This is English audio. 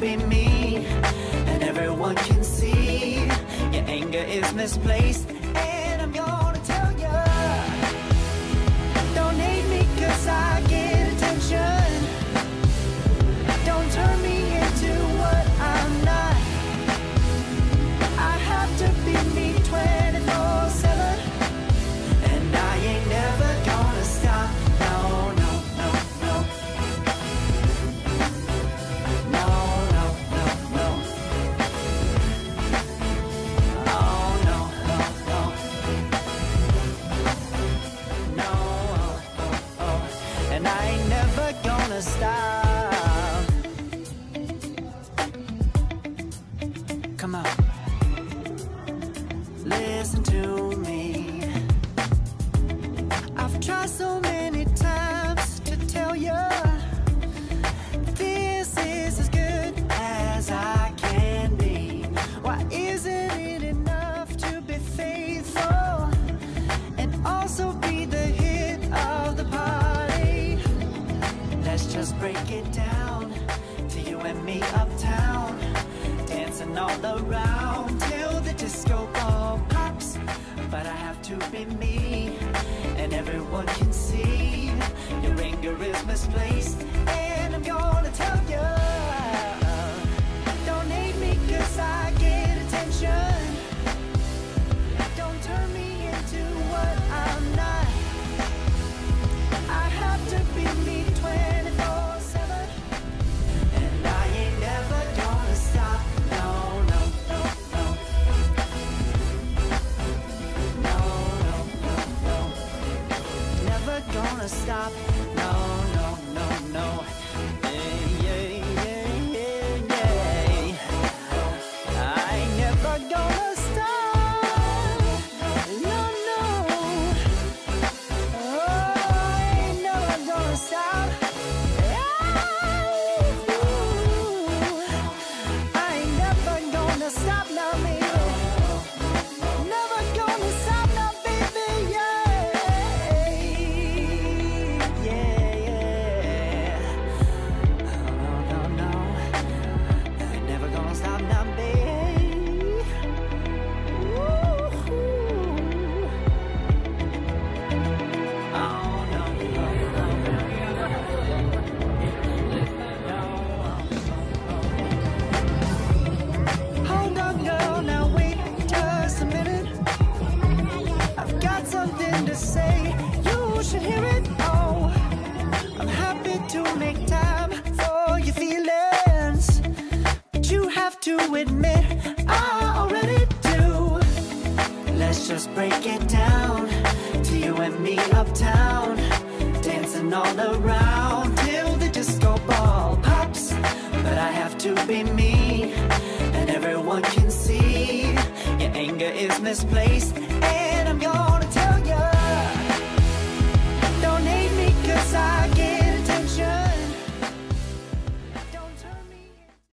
Be me, and everyone can see your anger is misplaced.